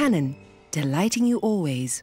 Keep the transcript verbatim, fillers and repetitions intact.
Canon, delighting you always.